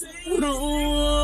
Say no.